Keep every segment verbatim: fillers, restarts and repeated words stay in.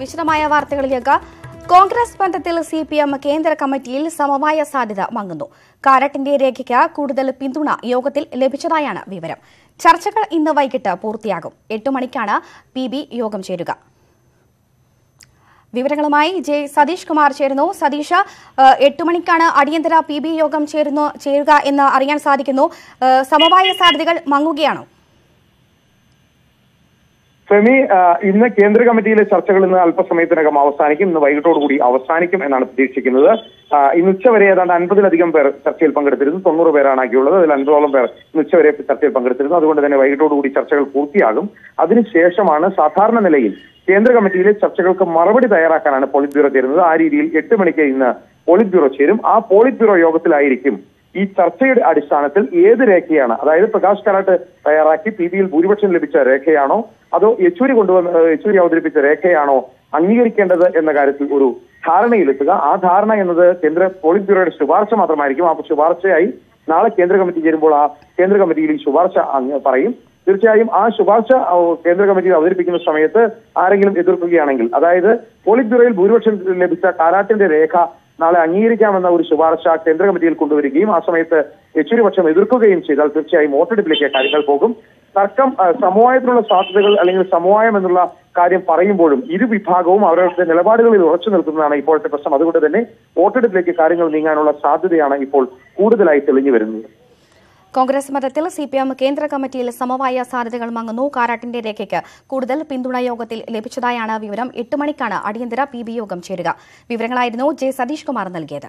വിശദമായ വാർത്തകളിലേക്ക്. കോൺഗ്രസ് ബന്ധത്തിൽ സി പി എം കേന്ദ്ര കമ്മിറ്റിയിൽ സമവായ സാധ്യത മങ്ങുന്നു. കാരറ്റിന്റെ രേഖയ്ക്ക് കൂടുതൽ പിന്തുണ യോഗത്തിൽ ലഭിച്ചതായാണ് വിവരം. ചർച്ചകൾ ഇന്ന് വൈകിട്ട് പൂർത്തിയാകും. എട്ടു മണിക്കാണ് പി ബി യോഗം ചേരുക. വിവരങ്ങളുമായി ജെ സതീഷ് കുമാർ ചേരുന്നു. സതീഷ്, എട്ടു മണിക്കാണ് അടിയന്തര പി ബി യോഗം ചേരുന്നു ചേരുക എന്ന് അറിയാൻ സാധിക്കുന്നു. സമവായ സാധ്യതകൾ മങ്ങുകയാണോ? സെമി, ഇന്ന് കേന്ദ്ര കമ്മിറ്റിയിലെ ചർച്ചകൾ ഇന്ന് അല്പസമയത്തിനകം അവസാനിക്കും. ഇന്ന് വൈകിട്ടോടുകൂടി അവസാനിക്കും എന്നാണ് പ്രതീക്ഷിക്കുന്നത്. ഇന്ന് ഉച്ചവരെ ഏതാണ്ട് അൻപതിലധികം പേർ ചർച്ചയിൽ പങ്കെടുത്തിരുന്നു. തൊണ്ണൂറ് പേരാണാക്കിയുള്ളത്. അതിൽ അൻപതോളം പേർ ഇന്ന് ഉച്ചവരെ ചർച്ചയിൽ പങ്കെടുത്തിരുന്നു. അതുകൊണ്ട് തന്നെ വൈകിട്ടോടുകൂടി ചർച്ചകൾ പൂർത്തിയാകും. അതിനുശേഷമാണ് സാധാരണ നിലയിൽ കേന്ദ്ര കമ്മിറ്റിയിലെ ചർച്ചകൾക്ക് മറുപടി തയ്യാറാക്കാനാണ് പോളിറ്റ് ബ്യൂറോ ചേരുന്നത്. ആ രീതിയിൽ എട്ട് മണിക്ക് ഇന്ന് പോളിറ്റ് ബ്യൂറോ ചേരും. ആ പോളിറ്റ് ബ്യൂറോ യോഗത്തിലായിരിക്കും ഈ ചർച്ചയുടെ അടിസ്ഥാനത്തിൽ ഏത് രേഖയാണ്, അതായത് പ്രകാശ് കാരാട്ട് തയ്യാറാക്കി പി ബിയിൽ ഭൂരിപക്ഷം ലഭിച്ച രേഖയാണോ അതോ യെച്ചൂരി കൊണ്ടുവന്ന യെച്ചൂരി അവതരിപ്പിച്ച രേഖയാണോ അംഗീകരിക്കേണ്ടത് എന്ന കാര്യത്തിൽ ഒരു ധാരണയിലെത്തുക. ആ ധാരണ എന്നത് കേന്ദ്ര പോളിറ്റ് ബ്യൂറോയുടെ ശുപാർശ മാത്രമായിരിക്കും. ആ ശുപാർശയായി നാളെ കേന്ദ്ര കമ്മിറ്റി ചേരുമ്പോൾ ആ കേന്ദ്ര കമ്മിറ്റിയിൽ ശുപാർശ പറയും. തീർച്ചയായും ആ ശുപാർശ കേന്ദ്ര കമ്മിറ്റിയിൽ അവതരിപ്പിക്കുന്ന സമയത്ത് ആരെങ്കിലും എതിർക്കുകയാണെങ്കിൽ, അതായത് പോളിറ്റ് ബ്യൂറോയിൽ ഭൂരിപക്ഷം ലഭിച്ച കാരാട്ടിന്റെ രേഖ നാളെ അംഗീകരിക്കാമെന്ന ഒരു ശുപാർശ കേന്ദ്ര കമ്മിറ്റിയിൽ കൊണ്ടുവരികയും ആ സമയത്ത് യെച്ചൂരി പക്ഷം എതിർക്കുകയും ചെയ്താൽ തീർച്ചയായും വോട്ടെടുപ്പിലേക്ക് കാര്യങ്ങൾ പോകും. തർക്കം, സമവായത്തിനുള്ള സാധ്യതകൾ അല്ലെങ്കിൽ സമവായം എന്നുള്ള കാര്യം പറയുമ്പോഴും ഇരു വിഭാഗവും അവരുടെ നിലപാടുകളിൽ ഉറച്ചു നിൽക്കുന്നതാണ് ഇപ്പോഴത്തെ പ്രശ്നം. അതുകൊണ്ട് തന്നെ വോട്ടെടുപ്പിലേക്ക് കാര്യങ്ങൾ നീങ്ങാനുള്ള സാധ്യതയാണ് ഇപ്പോൾ കൂടുതലായി തെളിഞ്ഞു വരുന്നത്. കോൺഗ്രസ് മതത്തിൽ സി പി എം കേന്ദ്ര കമ്മിറ്റിയിൽ സമവായ സാധ്യതകൾ മങ്ങുന്നു. കാരാട്ടിന്റെ രേഖയ്ക്ക് കൂടുതൽ പിന്തുണ യോഗത്തിൽ ലഭിച്ചതായാണ് വിവരം. എട്ട് മണിക്കാണ് അടിയന്തര പി ബി യോഗം ചേരുക. വിവരങ്ങളായിരുന്നു ജെ സതീഷ് കുമാർ നൽകിയത്.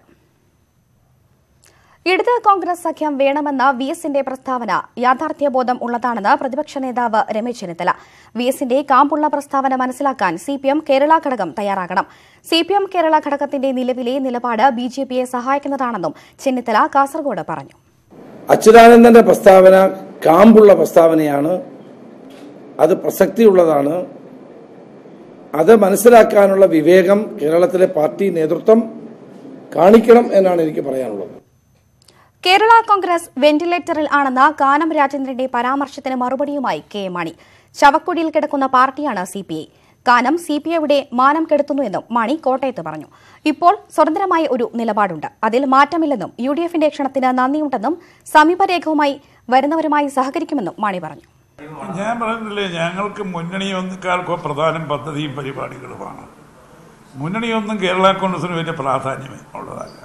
ഇടത് കോൺഗ്രസ് സഖ്യം വേണമെന്ന വി എസിന്റെ പ്രസ്താവന യാഥാർത്ഥ്യബോധം ഉള്ളതാണെന്ന് പ്രതിപക്ഷ നേതാവ് രമേശ് ചെന്നിത്തല. വി എസിന്റെ കാമ്പുള്ള പ്രസ്താവന മനസ്സിലാക്കാൻ സി പി എം കേരള ഘടകം തയ്യാറാകണം. സി പി എം കേരള ഘടകത്തിന്റെ നിലവിലെ നിലപാട് ബി ജെ പിയെ സഹായിക്കുന്നതാണെന്നും ചെന്നിത്തല കാസർഗോഡ് പറഞ്ഞു. അച്യുതാനന്ദന്റെ പ്രസ്താവന കാമ്പുള്ള പ്രസ്താവനയാണ്. അത് പ്രസക്തിയുള്ളതാണ്. അത് മനസ്സിലാക്കാനുള്ള വിവേകം കേരളത്തിലെ പാർട്ടി നേതൃത്വം കാണിക്കണം എന്നാണ് എനിക്ക് പറയാനുള്ളത്. കേരള കോൺഗ്രസ് വെന്റിലേറ്ററിൽ ആണെന്ന കാനം രാജേന്ദ്രന്റെ പരാമർശത്തിന് മറുപടിയുമായി കെ എം മാണി. ശവക്കുടിയിൽ കിടക്കുന്ന പാർട്ടിയാണ് C P I. Kanam C P ഐയുടെ മാനം കെടുത്തുന്നുവെന്നും മാണി കോട്ടയത്ത് പറഞ്ഞു. ഇപ്പോൾ സ്വതന്ത്രമായ ഒരു നിലപാടുണ്ട്, അതിൽ മാറ്റമില്ലെന്നും യു ഡി എഫിന്റെ ക്ഷണത്തിന് നന്ദിയുണ്ടെന്നും സമീപരേഖവുമായി വരുന്നവരുമായി സഹകരിക്കുമെന്നും മാണി പറഞ്ഞു. ഞാൻ പറഞ്ഞില്ലേ, ഞങ്ങൾക്ക് മുന്നണിയൊന്നേക്കാൾക്കോ പ്രധാനം പദ്ധതിയും പരിപാടികളുമാണ്. മുന്നണിയൊന്നും കേരള കോൺഗ്രസിന് വലിയ പ്രാധാന്യം ഉള്ളതല്ല.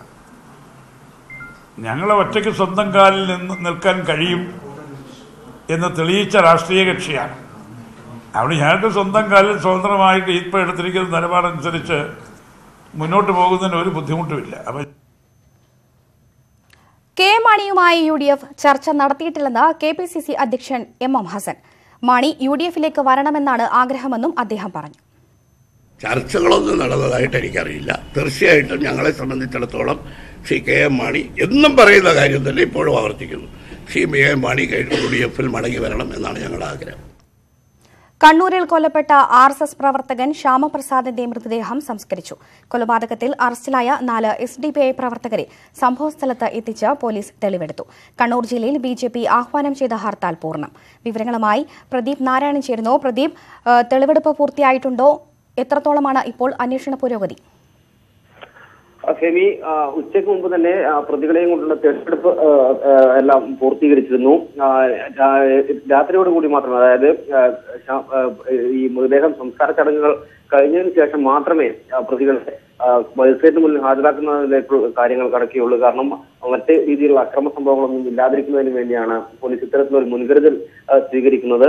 ഞങ്ങളെ ഒറ്റയ്ക്ക് സ്വന്തം കാലിൽ നിന്ന് നിൽക്കാൻ കഴിയും എന്ന് തെളിയിച്ച രാഷ്ട്രീയ കക്ഷിയാണ്. അവിടെ ഞങ്ങൾക്ക് സ്വന്തം കാലിൽ സ്വതന്ത്രമായിട്ട് ഇപ്പോൾ എടുത്തിരിക്കുന്ന നിലപാടനുസരിച്ച് മുന്നോട്ട് പോകുന്നതിന് ഒരു ബുദ്ധിമുട്ടുമില്ല. അപ്പം കെ മാണിയുമായി യു ഡി എഫ് ചർച്ച നടത്തിയിട്ടില്ലെന്ന് കെ പി സി സി അധ്യക്ഷൻ M M Hassan. Mani U D എഫിലേക്ക് വരണമെന്നാണ് ആഗ്രഹമെന്നും അദ്ദേഹം പറഞ്ഞു. ചർച്ചകളൊന്നും നടന്നതായിട്ട് എനിക്കറിയില്ല. തീർച്ചയായിട്ടും ഞങ്ങളെ സംബന്ധിച്ചിടത്തോളം ശ്രീ കെ എം മാണി എന്നും പറയുന്ന കാര്യം തന്നെ ഇപ്പോഴും ആവർത്തിക്കുന്നു. Shri K M Mani U D എഫിൽ മടങ്ങി വരണം എന്നാണ് ഞങ്ങളുടെ ആഗ്രഹം. കണ്ണൂരിൽ കൊല്ലപ്പെട്ട ആർ എസ് എസ് പ്രവർത്തകൻ ശ്യാമപ്രസാദിന്റെ മൃതദേഹം സംസ്കരിച്ചു. കൊലപാതകത്തിൽ അറസ്റ്റിലായ നാല് എസ് ഡി പി ഐ പ്രവർത്തകരെ സംഭവസ്ഥലത്ത് എത്തിച്ച് പോലീസ് തെളിവെടുത്തു. കണ്ണൂർ ജില്ലയിൽ ബി ജെ പി ആഹ്വാനം ചെയ്ത ഹർത്താൽ പൂർണ്ണം. വിവരങ്ങളുമായി പ്രദീപ് നാരായണൻ ചേരുന്നു. പ്രദീപ്, തെളിവെടുപ്പ് പൂർത്തിയായിട്ടുണ്ടോ? എത്രത്തോളമാണ് ഇപ്പോൾ അന്വേഷണ പുരോഗതി? സെമി, ഉച്ചയ്ക്ക് മുമ്പ് തന്നെ പ്രതികളെയും കൊണ്ടുള്ള തെരഞ്ഞെടുപ്പ് എല്ലാം പൂർത്തീകരിച്ചിരുന്നു. രാത്രിയോട് കൂടി മാത്രം, അതായത് ഈ മൃതദേഹം സംസ്കാര ചടങ്ങുകൾ കഴിഞ്ഞതിന് ശേഷം മാത്രമേ പ്രതികളെ മജിസ്ട്രേറ്റിന് മുന്നിൽ ഹാജരാക്കുന്നതിലേക്കുള്ള കാര്യങ്ങൾ കടക്കുകയുള്ളൂ. കാരണം മറ്റ് രീതിയിലുള്ള അക്രമ സംഭവങ്ങളൊന്നും ഇല്ലാതിരിക്കുന്നതിന് വേണ്ടിയാണ് പോലീസ് ഇത്തരത്തിലൊരു മുൻകരുതൽ സ്വീകരിക്കുന്നത്.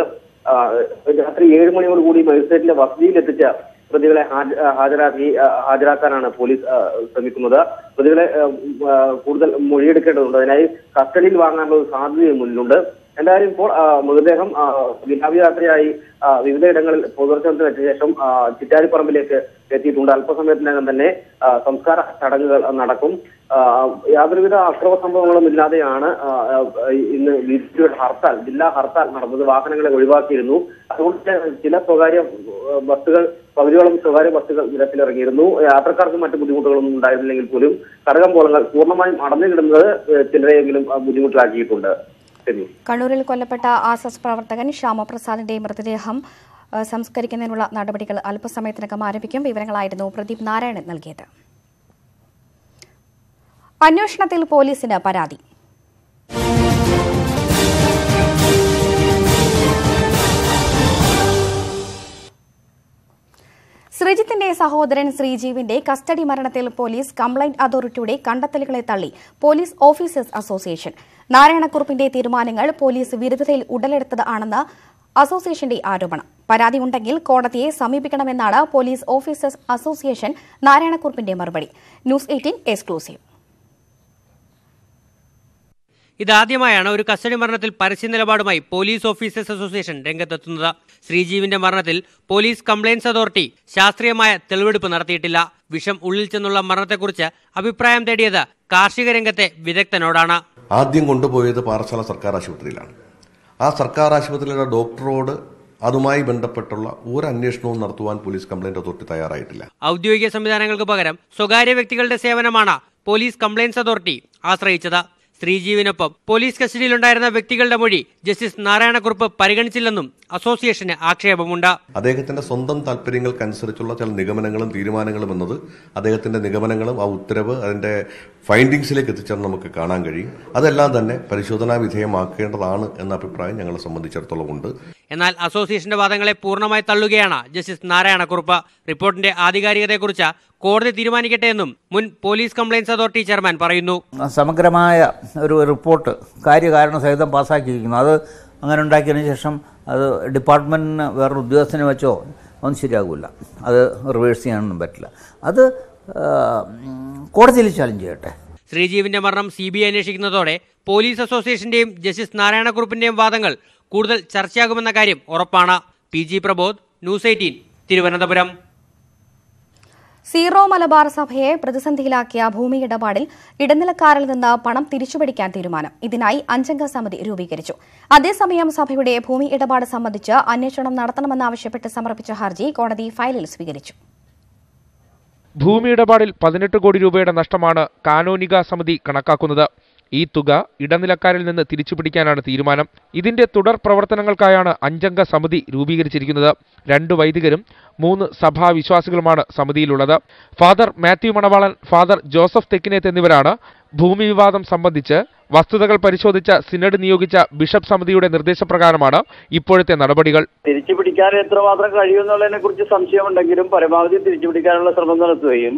രാത്രി ഏഴ് മണിയോട് കൂടി മജിസ്ട്രേറ്റിന്റെ വസതിയിൽ എത്തിച്ച പ്രതികളെ ഹാജരാക്കി ഹാജരാക്കാനാണ് പോലീസ് ശ്രമിക്കുന്നത്. പ്രതികളെ കൂടുതൽ മൊഴിയെടുക്കേണ്ടതുണ്ട്. അതിനായി കസ്റ്റഡിയിൽ വാങ്ങാനുള്ള ഒരു സാധ്യതയും മുന്നിലുണ്ട്. എന്തായാലും ഇപ്പോൾ മൃതദേഹം രാത്രിയായി വിവിധ ഇടങ്ങളിൽ പൊതുദർശനത്തിന് എത്തിയ ശേഷം ചിറ്റാരിപ്പറമ്പിലേക്ക് എത്തിയിട്ടുണ്ട്. അല്പസമയത്തിനകം തന്നെ സംസ്കാര ചടങ്ങുകൾ നടക്കും. യാതൊരുവിധ അക്രമ സംഭവങ്ങളും ഇല്ലാതെയാണ് ഇന്ന് ലിസ്റ്റുകൾ ഹർത്താൽ, ജില്ലാ ഹർത്താൽ നടന്നത്. വാഹനങ്ങളെ ഒഴിവാക്കിയിരുന്നു. അതുകൊണ്ട് ചില സ്വകാര്യ ബസ്സുകൾ, പകുതിയോളം സ്വകാര്യ ബസ്സുകൾ നിരത്തിലിറങ്ങിയിരുന്നു. യാത്രക്കാർക്ക് മറ്റു ബുദ്ധിമുട്ടുകളൊന്നും ഉണ്ടായിരുന്നില്ലെങ്കിൽ പോലും കടകമ്പോളങ്ങൾ പൂർണ്ണമായും അടഞ്ഞു കിടന്നത് ചിലരെയെങ്കിലും ബുദ്ധിമുട്ടിലാക്കിയിട്ടുണ്ട്. കണ്ണൂരിൽ കൊല്ലപ്പെട്ട ആർ എസ് എസ് പ്രവർത്തകൻ ശ്യാമപ്രസാദിന്റെ മൃതദേഹം സംസ്കരിക്കുന്നതിനുള്ള നടപടികൾ അല്പസമയത്തിനകം ആരംഭിക്കും. വിവരങ്ങളായിരുന്നു പ്രദീപ് നാരായണൻ നൽകിയത്. അന്വേഷണത്തിൽ പോലീസിന് പരാതി. ശ്രീജിത്തിന്റെ സഹോദരൻ ശ്രീജീവിന്റെ കസ്റ്റഡി മരണത്തിൽ പോലീസ് കംപ്ലയിന്റ് അതോറിറ്റിയുടെ കണ്ടെത്തലുകളെ തള്ളി പോലീസ് ഓഫീസേഴ്സ് അസോസിയേഷൻ. നാരായണക്കുറുപ്പിന്റെ തീരുമാനങ്ങൾ പോലീസ് വിരുദ്ധതയിൽ ഉടലെടുത്തതാണെന്ന് അസോസിയേഷന്റെ ആരോപണം. പരാതിയുണ്ടെങ്കിൽ കോടതിയെ സമീപിക്കണമെന്നാണ് പോലീസ് ഓഫീസേഴ്സ് അസോസിയേഷൻ നാരായണക്കുറുപ്പിന്റെ മറുപടി. News eighteen exclusive. ഇതാദ്യമായാണ് ഒരു കസ്റ്റഡി മരണത്തിൽ പരസ്യ നിലപാടുമായി പോലീസ് ഓഫീസേഴ്സ് അസോസിയേഷൻ രംഗത്തെത്തുന്നത്. ശ്രീജീവിന്റെ മരണത്തിൽ പോലീസ് കംപ്ലയിന്റ്സ് അതോറിറ്റി ശാസ്ത്രീയമായ തെളിവെടുപ്പ് നടത്തിയിട്ടില്ല. വിഷം ഉള്ളിൽ ചെന്നുള്ള മരണത്തെക്കുറിച്ച് അഭിപ്രായം തേടിയത് കാർഷിക രംഗത്തെ വിദഗ്ധനോടാണ്. ആദ്യം കൊണ്ടുപോയത് പാറശാല സർക്കാർ ആശുപത്രിയിലാണ്. ആ സർക്കാർ ആശുപത്രിയിലെ ഡോക്ടറോട് അതുമായി ബന്ധപ്പെട്ടുള്ള ഒരു അന്വേഷണവും നടത്തുവാൻ പോലീസ് കംപ്ലയിന്റ് അതോറിറ്റി തയ്യാറായിട്ടില്ല. ഔദ്യോഗിക സംവിധാനങ്ങൾക്ക് പകരം സ്വകാര്യ വ്യക്തികളുടെ സേവനമാണ് പോലീസ് കംപ്ലയിന്റ്സ് അതോറിറ്റി ആശ്രയിച്ചത്. ശ്രീജീവിനൊപ്പം പോലീസ് കസ്റ്റഡിയിലുണ്ടായിരുന്ന വ്യക്തികളുടെ മൊഴി ജസ്റ്റിസ് നാരായണക്കുറുപ്പ് പരിഗണിച്ചില്ലെന്നും അസോസിയേഷന് ആക്ഷേപമുണ്ട്. അദ്ദേഹത്തിന്റെ സ്വന്തം താല്പര്യങ്ങൾക്കനുസരിച്ചുള്ള ചില നിഗമനങ്ങളും തീരുമാനങ്ങളും എന്നത് അദ്ദേഹത്തിന്റെ നിഗമനങ്ങളും ആ ഉത്തരവ് അതിന്റെ ഫൈൻഡിങ്സിലേക്ക് എത്തിച്ചാൽ നമുക്ക് കാണാൻ കഴിയും. അതെല്ലാം തന്നെ പരിശോധനാ വിധേയമാക്കേണ്ടതാണ് എന്ന അഭിപ്രായം ഞങ്ങളെ സംബന്ധിച്ചിടത്തോളം ഉണ്ട്. എന്നാൽ അസോസിയേഷന്റെ വാദങ്ങളെ പൂർണ്ണമായി തള്ളുകയാണ് ജസ്റ്റിസ് നാരായണക്കുറുപ്പ്. റിപ്പോർട്ടിന്റെ ആധികാരികതയെക്കുറിച്ച് കോടതി തീരുമാനിക്കട്ടെ എന്നും മുൻ പോലീസ് കംപ്ലയിന്റ്സ് അതോറിറ്റി ചെയർമാൻ പറയുന്നു. സമഗ്രമായ ഒരു റിപ്പോർട്ട് കാര്യകാരണ സഹിതം പാസ്സാക്കിയിരിക്കുന്നു. അത് അങ്ങനെ ഉണ്ടാക്കിയതിനു ശേഷം അത് ഡിപ്പാർട്ട്മെന്റിന് വേറൊരു ഉദ്യോഗസ്ഥനെ വെച്ചോ ഒന്നും ശരിയാകില്ല. അത് റിവേഴ്സ് ചെയ്യാനൊന്നും പറ്റില്ല. അത് കോടതിയിൽ ചാലഞ്ച് ചെയ്യട്ടെ. ശ്രീജീവിന്റെ മരണം സി ബി ഐ അന്വേഷിക്കുന്നതോടെ പോലീസ് അസോസിയേഷന്റെയും ജസ്റ്റിസ് നാരായണക്കുറുപ്പിന്റെയും വാദങ്ങൾ കൂടുതൽ ചർച്ചയാകുമെന്ന കാര്യം ഉറപ്പാണ്. P G Prabodh, news eighteen, Thiruvananthapuram. Syro Malabar സഭയെ പ്രതിസന്ധിയിലാക്കിയ ഭൂമി ഇടപാടിൽ ഇടനിലക്കാരിൽ നിന്ന് പണം തിരിച്ചുപിടിക്കാൻ തീരുമാനം. ഇതിനായി അഞ്ചംഗ സമിതി രൂപീകരിച്ചു. അതേസമയം സഭയുടെ ഭൂമി ഇടപാട് സംബന്ധിച്ച് അന്വേഷണം നടത്തണമെന്നാവശ്യപ്പെട്ട് സമർപ്പിച്ച ഹർജി കോടതി ഫയലിൽ സ്വീകരിച്ചു. ഭൂമി ഇടപാടിൽ പതിനെട്ട് കോടി രൂപയുടെ നഷ്ടമാണ് കാനോനിക സമിതി കണക്കാക്കുന്നത്. ഈ തുക ഇടനിലക്കാരിൽ നിന്ന് തിരിച്ചുപിടിക്കാനാണ് തീരുമാനം. ഇതിന്റെ തുടർ പ്രവർത്തനങ്ങൾക്കായാണ് അഞ്ചംഗ സമിതി രൂപീകരിച്ചിരിക്കുന്നത്. രണ്ടു വൈദികരും മൂന്ന് സഭാവിശ്വാസികളുമാണ് സമിതിയിലുള്ളത്. ഫാദർ മാത്യു മണവാളൻ, ഫാദർ ജോസഫ് തെക്കിനേത്ത് എന്നിവരാണ് ഭൂമി വിവാദം സംബന്ധിച്ച് വസ്തുതകൾ പരിശോധിച്ച സിനഡ് നിയോഗിച്ച ബിഷപ്പ് സമിതിയുടെ നിർദ്ദേശപ്രകാരമാണ് ഇപ്പോഴത്തെ നടപടികൾ. തിരിച്ചുപിടിക്കാൻ എത്രമാത്രം കഴിയുമെന്നുള്ളതിനെ കുറിച്ച് സംശയമുണ്ടെങ്കിലും പരമാവധി തിരിച്ചുപിടിക്കാനുള്ള ശ്രമം നടത്തുകയും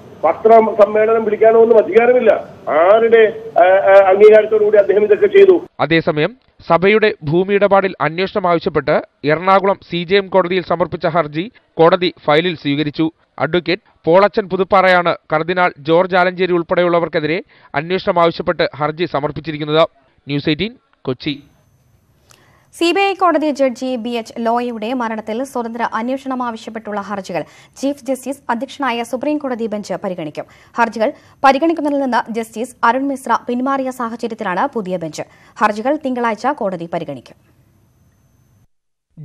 പത്ര സമ്മേളനം വിളിക്കാനോ ഒന്നും അധികാരമില്ല. ആരുടെ അംഗീകാരത്തോടുകൂടി അദ്ദേഹം ഇതൊക്കെ ചെയ്തു? അതേസമയം സഭയുടെ ഭൂമി ഇടപാടിൽ അന്വേഷണം ആവശ്യപ്പെട്ട് എറണാകുളം സി ജെ എം കോടതിയിൽ സമർപ്പിച്ച ഹർജി കോടതി ഫയലിൽ സ്വീകരിച്ചു. അഡ്വക്കേറ്റ് പോളച്ചൻ പുതുപ്പാറയാണ് കർദിനാൾ ജോർജ് ആലഞ്ചേരി ഉൾപ്പെടെയുള്ളവർക്കെതിരെ അന്വേഷണം ആവശ്യപ്പെട്ട് ഹർജി സമർപ്പിച്ചിരിക്കുന്നത്. News eighteen, Kochi. സിബിഐ കോടതി ജഡ്ജി ബി എച്ച് ലോയയുടെ മരണത്തിൽ സ്വതന്ത്ര അന്വേഷണം ആവശ്യപ്പെട്ടുള്ള ഹർജികൾ ചീഫ് ജസ്റ്റിസ് അധ്യക്ഷനായ സുപ്രീംകോടതി ബെഞ്ച് പരിഗണിക്കും. ഹർജികൾ പരിഗണിക്കുന്നതിൽ നിന്ന് ജസ്റ്റിസ് അരുൺ മിശ്ര പിന്മാറിയ സാഹചര്യത്തിലാണ് പുതിയ ബെഞ്ച്. ഹർജികൾ തിങ്കളാഴ്ച കോടതി പരിഗണിക്കും.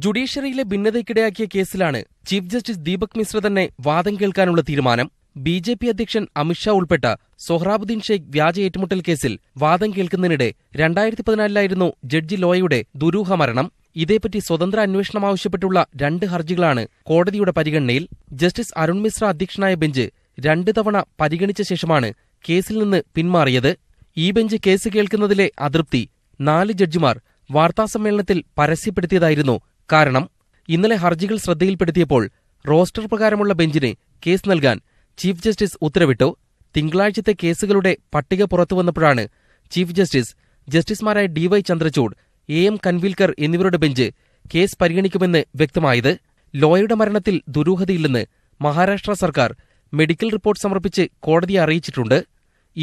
ജുഡീഷ്യറിയിലെ ഭിന്നതയ്ക്കിടയാക്കിയ കേസിലാണ് ചീഫ് ജസ്റ്റിസ് ദീപക് മിശ്ര തന്നെ വാദം കേൾക്കാനുള്ള തീരുമാനം. ബി ജെ പി അധ്യക്ഷൻ അമിത്ഷാ ഉൾപ്പെട്ട സൊഹ്റാബുദ്ദീൻ ഷെയ്ഖ് വ്യാജ ഏറ്റുമുട്ടൽ കേസിൽ വാദം കേൾക്കുന്നതിനിടെ രണ്ടായിരത്തി പതിനാലിലായിരുന്നു ജഡ്ജി ലോയയുടെ ദുരൂഹ മരണം. ഇതേപ്പറ്റി സ്വതന്ത്ര അന്വേഷണം ആവശ്യപ്പെട്ടുള്ള രണ്ട് ഹർജികളാണ് കോടതിയുടെ പരിഗണനയിൽ. ജസ്റ്റിസ് അരുൺ മിശ്ര അധ്യക്ഷനായ ബെഞ്ച് രണ്ടു തവണ പരിഗണിച്ച ശേഷമാണ് കേസിൽ നിന്ന് പിന്മാറിയത്. ഈ ബെഞ്ച് കേസ് കേൾക്കുന്നതിലെ അതൃപ്തി നാല് ജഡ്ജിമാർ വാർത്താസമ്മേളനത്തിൽ പരസ്യപ്പെടുത്തിയതായിരുന്നു കാരണം. ഇന്നലെ ഹർജികൾ ശ്രദ്ധയിൽപ്പെടുത്തിയപ്പോൾ റോസ്റ്റർ പ്രകാരമുള്ള ബെഞ്ചിന് കേസ് നൽകാൻ ചീഫ് ജസ്റ്റിസ് ഉത്തരവിട്ടു. തിങ്കളാഴ്ചത്തെ കേസുകളുടെ പട്ടിക പുറത്തുവന്നപ്പോഴാണ് ചീഫ് ജസ്റ്റിസ് ജസ്റ്റിസുമാരായ D Y Chandrachud, A M Khanwilkar എന്നിവരുടെ ബെഞ്ച് കേസ് പരിഗണിക്കുമെന്ന് വ്യക്തമായത്. ലോയയുടെ മരണത്തിൽ ദുരൂഹതയില്ലെന്ന് മഹാരാഷ്ട്ര സർക്കാർ മെഡിക്കൽ റിപ്പോർട്ട് സമർപ്പിച്ച് കോടതിയെ അറിയിച്ചിട്ടുണ്ട്.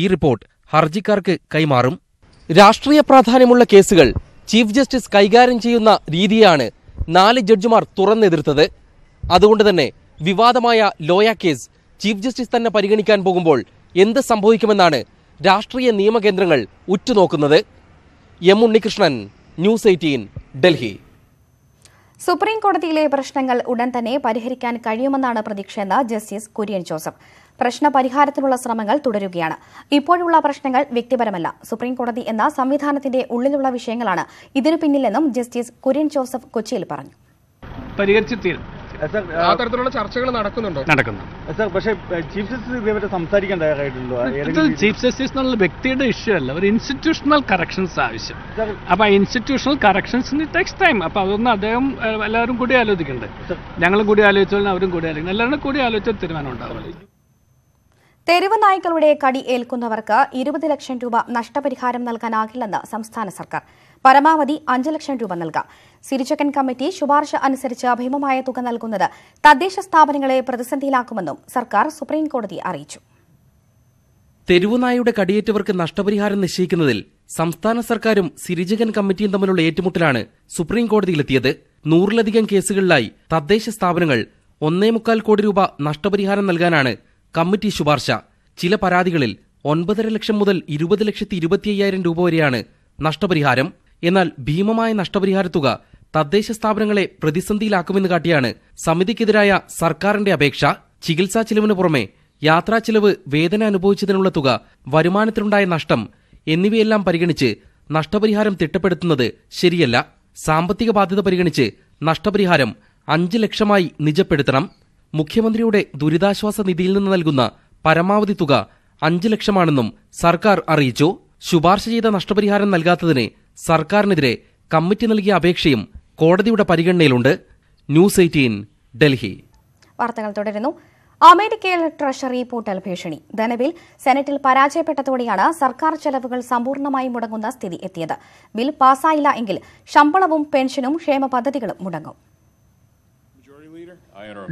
ഈ റിപ്പോർട്ട് ഹർജിക്കാർക്ക് കൈമാറും. രാഷ്ട്രീയ പ്രാധാന്യമുള്ള കേസുകൾ ചീഫ് ജസ്റ്റിസ് കൈകാര്യം ചെയ്യുന്ന രീതിയാണ് നാല് ജഡ്ജിമാർ തുറന്നെതിർത്തത്. അതുകൊണ്ട് തന്നെ വിവാദമായ ലോയ കേസ് ചീഫ് ജസ്റ്റിസ് തന്നെ പരിഗണിക്കാൻ പോകുമ്പോൾ എന്ത് സംഭവിക്കുമെന്നാണ് രാഷ്ട്രീയ നിയമകേന്ദ്രങ്ങൾ ഉറ്റുനോക്കുന്നത്. M Unnikrishnan, news eighteen, Delhi. Supreme കോടതിയിലെ പ്രശ്നങ്ങൾ ഉടൻ തന്നെ പരിഹരിക്കാൻ കഴിയുമെന്നാണ് പ്രതീക്ഷയെന്ന് ജസ്റ്റിസ് കുര്യൻ ജോസഫ്. പ്രശ്ന പരിഹാരത്തിനുള്ള ശ്രമങ്ങൾ തുടരുകയാണ്. ഇപ്പോഴുള്ള പ്രശ്നങ്ങൾ വ്യക്തിപരമല്ല, സുപ്രീം കോടതി എന്ന സംവിധാനത്തിന്റെ ഉള്ളിലുള്ള വിഷയങ്ങളാണ് ഇതിനു പിന്നിലെന്നും ജസ്റ്റിസ് കുര്യൻ ജോസഫ് കൊച്ചിയിൽ പറഞ്ഞു. ചീഫ് ജസ്റ്റിസ് എന്നുള്ള വ്യക്തിയുടെ ഇഷ്യൂ അല്ല, ഒരു ഇൻസ്റ്റിറ്റ്യൂഷണൽ കറക്ഷൻസ് ആവശ്യം. അപ്പൊ ആ ഇൻസ്റ്റിറ്റ്യൂഷണൽ കറക്ഷൻസിന് ടെക്സ് ടൈം. അപ്പൊ അതൊന്നും അദ്ദേഹം എല്ലാവരും കൂടി ആലോചിക്കുന്നുണ്ട്. ഞങ്ങളും കൂടി ആലോചിച്ചാലും അവരും കൂടി ആലോചിക്കും. എല്ലാവരും കൂടി ആലോചിച്ചാൽ തീരുമാനം ഉണ്ടാവില്ല. തെരുവ് നായ്ക്കളുടെ കടി ഏൽക്കുന്നവർക്ക് ഇരുപത് ലക്ഷം രൂപ നഷ്ടപരിഹാരം നൽകാനാകില്ലെന്ന് സംസ്ഥാന സർക്കാർ. പരമാവധി അഞ്ച് ലക്ഷം രൂപ നൽകാം. സിരിച്ചക്കൻ കമ്മിറ്റി ശുപാർശ അനുസരിച്ച് ഭീമമായ തുക നൽകുന്നത് തദ്ദേശ സ്ഥാപനങ്ങളെ പ്രതിസന്ധിയിലാക്കുമെന്നും സർക്കാർ സുപ്രീംകോടതിയെ അറിയിച്ചു. തെരുവുനായയുടെ കടിയേറ്റവർക്ക് നഷ്ടപരിഹാരം നിശ്ചയിക്കുന്നതിൽ സംസ്ഥാന സർക്കാരും സിരിച്ചക്കൻ കമ്മിറ്റിയും തമ്മിലുള്ള ഏറ്റുമുട്ടലാണ് സുപ്രീംകോടതിയിലെത്തിയത്. നൂറിലധികം കേസുകളിലായി തദ്ദേശ സ്ഥാപനങ്ങൾ ഒന്നേ മുക്കാൽ കോടി രൂപ നഷ്ടപരിഹാരം നൽകാനാണ് കമ്മിറ്റി ശുപാർശ. ചില പരാതികളിൽ ഒൻപതര ലക്ഷം മുതൽ ഇരുപത് ലക്ഷത്തി ഇരുപത്തി അയ്യായിരം രൂപ വരെയാണ് നഷ്ടപരിഹാരം. എന്നാൽ ഭീമമായ നഷ്ടപരിഹാര തുക തദ്ദേശ സ്ഥാപനങ്ങളെ പ്രതിസന്ധിയിലാക്കുമെന്ന് കാട്ടിയാണ് സമിതിക്കെതിരായ സർക്കാരിന്റെ അപേക്ഷ. ചികിത്സാ ചിലവിന് പുറമെ യാത്രാ ചിലവ്, വേദന അനുഭവിച്ചതിനുള്ള തുക, വരുമാനത്തിലുണ്ടായ നഷ്ടം എന്നിവയെല്ലാം പരിഗണിച്ച് നഷ്ടപരിഹാരം തിട്ടപ്പെടുത്തുന്നത് ശരിയല്ല. സാമ്പത്തിക ബാധ്യത പരിഗണിച്ച് നഷ്ടപരിഹാരം അഞ്ച് ലക്ഷമായി നിജപ്പെടുത്തണം. മുഖ്യമന്ത്രിയുടെ ദുരിതാശ്വാസ നിധിയിൽ നിന്ന് നൽകുന്ന പരമാവധി തുക അഞ്ച് ലക്ഷമാണെന്നും സർക്കാർ അറിയിച്ചു. ശുപാർശ ചെയ്ത നഷ്ടപരിഹാരം നൽകാത്തതിന് സർക്കാരിനെതിരെ കമ്മിറ്റി നൽകിയ അപേക്ഷയും കോടതിയുടെ പരിഗണനയിലുണ്ട്. News eighteen, Delhi. വാർത്തകൾ തുടരുന്നു. അമേരിക്കയിൽ ട്രഷറി പൂട്ടൽ ഭീഷണി. ധനബിൽ സെനറ്റിൽ പരാജയപ്പെട്ടതോടെയാണ് സർക്കാർ ചെലവുകൾ സമ്പൂർണ്ണമായി മുടങ്ങുന്ന സ്ഥിതി എത്തിയത്. ബിൽ പാസായില്ല എങ്കിൽ ശമ്പളവും പെൻഷനും ക്ഷേമ പദ്ധതികളും മുടങ്ങും.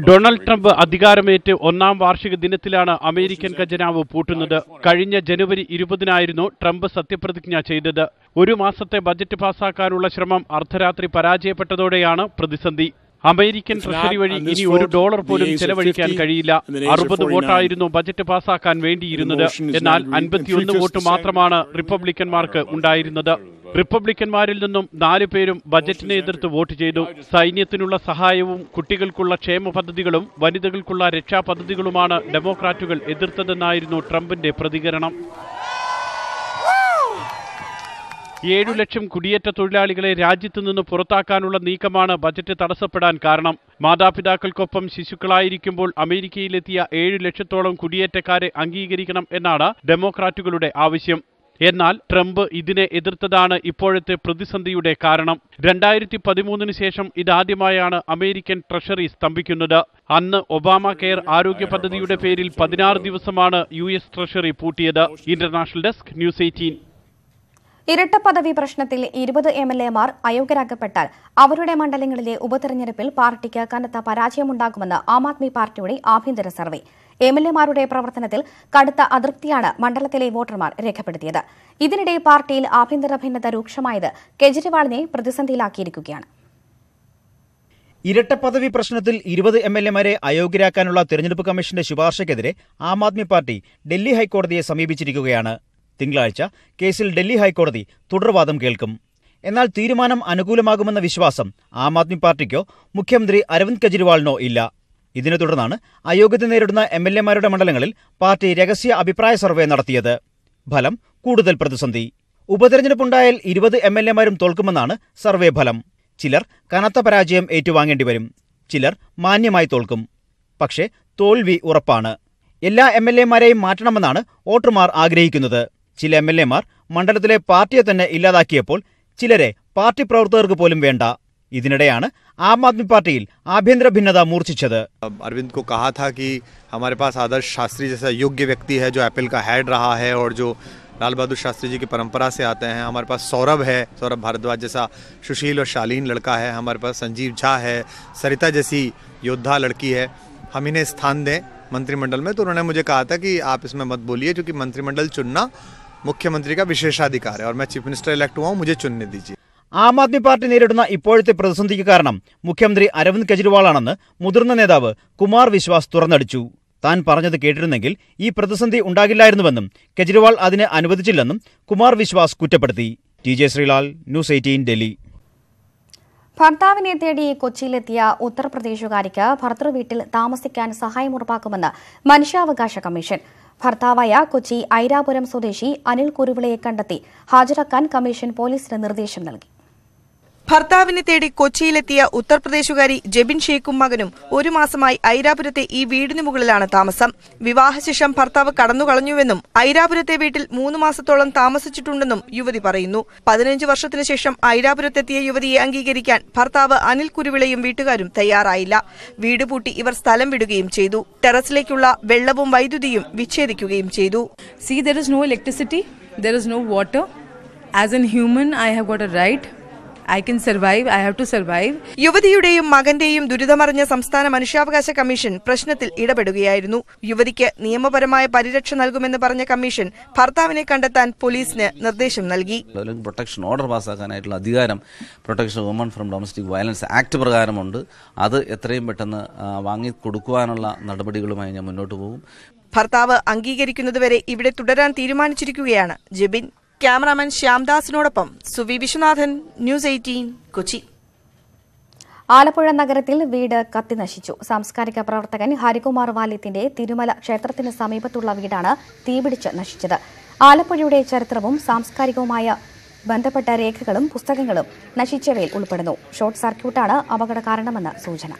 ഡൊണാൾഡ് ട്രംപ് അധികാരമേറ്റ് ഒന്നാം വാർഷിക ദിനത്തിലാണ് അമേരിക്കൻ ഖജനാവ് പൂട്ടുന്നത്. കഴിഞ്ഞ ജനുവരി ഇരുപതിനായിരുന്നു ട്രംപ് സത്യപ്രതിജ്ഞ ചെയ്തത്. ഒരു മാസത്തെ ബജറ്റ് പാസാക്കാനുള്ള ശ്രമം അർദ്ധരാത്രി പരാജയപ്പെട്ടതോടെയാണ് പ്രതിസന്ധി. അമേരിക്കൻ ട്രഷറി വഴി ഇനി ഒരു ഡോളർ പോലും ചെലവഴിക്കാൻ കഴിയില്ല. അറുപത് വോട്ടായിരുന്നു ബജറ്റ് പാസാക്കാൻ വേണ്ടിയിരുന്നത്. എന്നാൽ അൻപത്തിയൊന്ന് വോട്ട് മാത്രമാണ് റിപ്പബ്ലിക്കന്മാർക്ക് ഉണ്ടായിരുന്നത്. റിപ്പബ്ലിക്കന്മാരിൽ നിന്നും നാലു പേരും ബജറ്റിനെ എതിർത്ത് വോട്ട് ചെയ്തു. സൈന്യത്തിനുള്ള സഹായവും കുട്ടികൾക്കുള്ള ക്ഷേമ പദ്ധതികളും വനിതകൾക്കുള്ള രക്ഷാ പദ്ധതികളുമാണ് ഡെമോക്രാറ്റുകൾ എതിർത്തതെന്നായിരുന്നു ട്രംപിന്റെ പ്രതികരണം. ഏഴു ലക്ഷം കുടിയേറ്റ തൊഴിലാളികളെ രാജ്യത്ത് നിന്ന് പുറത്താക്കാനുള്ള നീക്കമാണ് ബജറ്റ് തടസ്സപ്പെടാൻ കാരണം. മാതാപിതാക്കൾക്കൊപ്പം ശിശുക്കളായിരിക്കുമ്പോൾ അമേരിക്കയിലെത്തിയ ഏഴു ലക്ഷത്തോളം കുടിയേറ്റക്കാരെ അംഗീകരിക്കണം എന്നാണ് ഡെമോക്രാറ്റുകളുടെ ആവശ്യം. എന്നാൽ ട്രംപ് ഇതിനെ എതിർത്തതാണ് ഇപ്പോഴത്തെ പ്രതിസന്ധിയുടെ കാരണം. രണ്ടായിരത്തി പതിമൂന്നിന് ശേഷം ഇതാദ്യമായാണ് അമേരിക്കൻ ട്രഷറി സ്തംഭിക്കുന്നത്. അന്ന് ഒബാമ കെയർ ആരോഗ്യ പദ്ധതിയുടെ പേരിൽ പതിനാറ് ദിവസമാണ് യു എസ് ട്രഷറി പൂട്ടിയത്. International desk, news eighteen. ഇരട്ട പദവി പ്രശ്നത്തിൽ ഇരുപത് എം എൽ എമാർ അയോഗ്യരാക്കപ്പെട്ടാൽ അവരുടെ മണ്ഡലങ്ങളിലെ ഉപതെരഞ്ഞെടുപ്പിൽ പാർട്ടിക്ക് കനത്ത പരാജയമുണ്ടാകുമെന്ന് ആം ആദ്മി പാർട്ടിയുടെ ആഭ്യന്തര സർവേ. എം എൽ എമാരുടെ പ്രവർത്തനത്തിൽ കടുത്ത അതൃപ്തിയാണ് മണ്ഡലത്തിലെ വോട്ടർമാർ രേഖപ്പെടുത്തിയത്. ഇതിനിടെ പാർട്ടിയിൽ ആഭ്യന്തര ഭിന്നത രൂക്ഷമായത് കെജ്രിവാളിനെ പ്രതിസന്ധിയിലാക്കിയിരിക്കുകയാണ്. ഇരട്ട പദവി പ്രശ്നത്തിൽ ഇരുപത് എം എൽ എമാരെ അയോഗ്യരാക്കാനുള്ള തെരഞ്ഞെടുപ്പ് കമ്മീഷന്റെ ശുപാർശക്കെതിരെ ആം ആദ്മി പാർട്ടി ഡൽഹി ഹൈക്കോടതിയെ സമീപിച്ചിരിക്കുകയാണ്. തിങ്കളാഴ്ച കേസിൽ ഡൽഹി ഹൈക്കോടതി തുടർവാദം കേൾക്കും. എന്നാൽ തീരുമാനം അനുകൂലമാകുമെന്ന വിശ്വാസം ആം ആദ്മി പാർട്ടിക്കോ മുഖ്യമന്ത്രി അരവിന്ദ് കെജ്രിവാളിനോ ഇല്ല. ഇതിനെ തുടർന്നാണ് അയോഗ്യത നേരിടുന്ന എം എൽ എമാരുടെ മണ്ഡലങ്ങളിൽ പാർട്ടി രഹസ്യ അഭിപ്രായ സർവേ നടത്തിയത്. ഫലം കൂടുതൽ പ്രതിസന്ധി. ഉപതെരഞ്ഞെടുപ്പുണ്ടായാൽ ഇരുപത് എം എൽ എമാരും തോൽക്കുമെന്നാണ് സർവേ ഫലം. ചിലർ കനത്ത പരാജയം ഏറ്റുവാങ്ങേണ്ടി വരും, ചിലർ മാന്യമായി തോൽക്കും. പക്ഷേ തോൽവി ഉറപ്പാണ്. എല്ലാ എം എൽ എമാരെയും മാറ്റണമെന്നാണ് വോട്ടർമാർ ആഗ്രഹിക്കുന്നത്. ചില എം എൽ എമാർ മണ്ഡലത്തിലെ പാർട്ടിയെ തന്നെ ഇല്ലാതാക്കിയപ്പോൾ ചിലരെ പാർട്ടി പ്രവർത്തകർക്ക് പോലും വേണ്ട. ഇതിനിടെയാണ് ആം ആദ്മി പാർട്ടിയിൽ ആഭ്യന്തര ഭിന്നത മൂർച്ഛിച്ചത്. അരവിന്ദ് കോ കഹാ താ കി ഹമാരേ പാസ് ആദർശ് ശാസ്ത്രി ജൈസാ യോഗ്യ വ്യക്തി ഹൈ ജോ ആപ്പിൾ കാ ഹെഡ് രഹാ ഹൈ ഓർ ജോ लाल बहादुर शास्त्री जी की परंपरा से आते हैं. हमारे पास सौरभ है, सौरभ भारद्वाज जैसा सुशील और शालीन लड़का है. हमारे पास संजीव झा है, सरिता जैसी योद्धा लड़की है. हम इन्हें स्थान दें मंत्रिमंडल में, तो उन्होंने मुझे कहा था कि आप इसमें मत बोलिए, क्योंकि मंत्रिमंडल चुनना मुख्यमंत्री का विशेषाधिकार है और मैं चीफ मिनिस्टर इलेक्ट हुआ हूँ, मुझे चुनने दीजिए. ആം ആദ്മി പാർട്ടി നേരിടുന്ന ഇപ്പോഴത്തെ പ്രതിസന്ധിക്ക് കാരണം മുഖ്യമന്ത്രി അരവിന്ദ് കെജ്രിവാളാണെന്ന് മുതിർന്ന നേതാവ് കുമാർ വിശ്വാസ് തുറന്നടിച്ചു. താൻ പറഞ്ഞത് കേട്ടിരുന്നെങ്കിൽ ഈ പ്രതിസന്ധി ഉണ്ടാകില്ലായിരുന്നുവെന്നും കെജ്രിവാൾ അതിനെ അനുവദിച്ചില്ലെന്നും കുമാർ വിശ്വാസ് കുറ്റപ്പെടുത്തി. T J Sreelal, news eighteen, Delhi. ഭർത്താവിനെ തേടി കൊച്ചിയിലെത്തിയ ഉത്തർപ്രദേശുകാരിക്ക് ഭർത്തൃവീട്ടിൽ താമസിക്കാൻ സഹായം ഉറപ്പാക്കുമെന്ന് മനുഷ്യാവകാശ കമ്മീഷൻ. ഭർത്താവായ കൊച്ചി ഐരാപുരം സ്വദേശി അനിൽ കുരുവിളയെ കണ്ടെത്തി ഹാജരാക്കാൻ കമ്മീഷൻ പോലീസിന് നിർദ്ദേശം നൽകി. ഭർത്താവിനെ തേടി കൊച്ചിയിലെത്തിയ ഉത്തർപ്രദേശുകാരി ജെബിൻ ഷെയ്ഖും മകനും ഒരു മാസമായി ഐരാപുരത്തെ ഈ വീടിനു മുകളിലാണ് താമസം. വിവാഹശേഷം ഭർത്താവ് കടന്നുകളഞ്ഞുവെന്നും ഐരാപുരത്തെ വീട്ടിൽ മൂന്ന് മാസത്തോളം താമസിച്ചിട്ടുണ്ടെന്നും യുവതി പറയുന്നു. പതിനഞ്ച് വർഷത്തിനു ശേഷം ഐരാപുരത്തെത്തിയ യുവതിയെ അംഗീകരിക്കാൻ ഭർത്താവ് അനിൽ കുരുവിളയും വീട്ടുകാരും തയ്യാറായില്ല. വീട് പൂട്ടി ഇവർ സ്ഥലം വിടുകയും ചെയ്തു. ടെറസിലേക്കുള്ള വെള്ളവും വൈദ്യുതിയും വിച്ഛേദിക്കുകയും ചെയ്തു. See, there is no electricity, there is no water. As a human, I have got a right. I can survive. I have to survive. യുവതിയുടെയും മകന്റെയും ദുരിതമറിഞ്ഞ സംസ്ഥാന മനുഷ്യാവകാശ കമ്മീഷൻ പ്രശ്നത്തിൽ ഇടപെടുകയായിരുന്നു. യുവതിക്ക് നിയമപരമായ പരിരക്ഷ നൽകുമെന്ന് പറഞ്ഞ കമ്മീഷൻ ഭർത്താവിനെ കണ്ടെത്താൻ പോലീസിന് നിർദ്ദേശം നൽകി. പ്രൊട്ടക്ഷൻ ഓർഡർ പാസ്സാക്കാനായിട്ടുള്ള അധികാരം protection woman from domestic violence act പ്രകാരമുണ്ട്. അത് എത്രയും പെട്ടെന്ന് വാങ്ങിക്കൊടുക്കുവാനുള്ള നടപടികളുമായി ഞാൻ മുന്നോട്ട് പോകും. ഭർത്താവ് അംഗീകരിക്കുന്നതുവരെ ഇവിടെ തുടരാൻ തീരുമാനിച്ചിരിക്കുകയാണ് ജെബിൻ. ക്യാമറാമാൻ ശ്യാംദാസിനോടൊപ്പം സുവി വിശ്വനാഥൻ, ന്യൂസ് എയ്റ്റീൻ, കൊച്ചി. ആലപ്പുഴ നഗരത്തിൽ വീട് കത്തിനശിച്ചു. സാംസ്കാരിക പ്രവർത്തകൻ ഹരികുമാർ വാല്യത്തിന്റെ തിരുമല ക്ഷേത്രത്തിന് സമീപത്തുള്ള വീടാണ് തീപിടിച്ച് നശിച്ചത്. ആലപ്പുഴയുടെ ചരിത്രവും സാംസ്കാരികവുമായ ബന്ധപ്പെട്ട രേഖകളും പുസ്തകങ്ങളും നശിച്ചവയിൽ ഉൾപ്പെടുന്നു. ഷോർട്ട് സർക്യൂട്ടാണ് അപകട കാരണമെന്ന് സൂചന.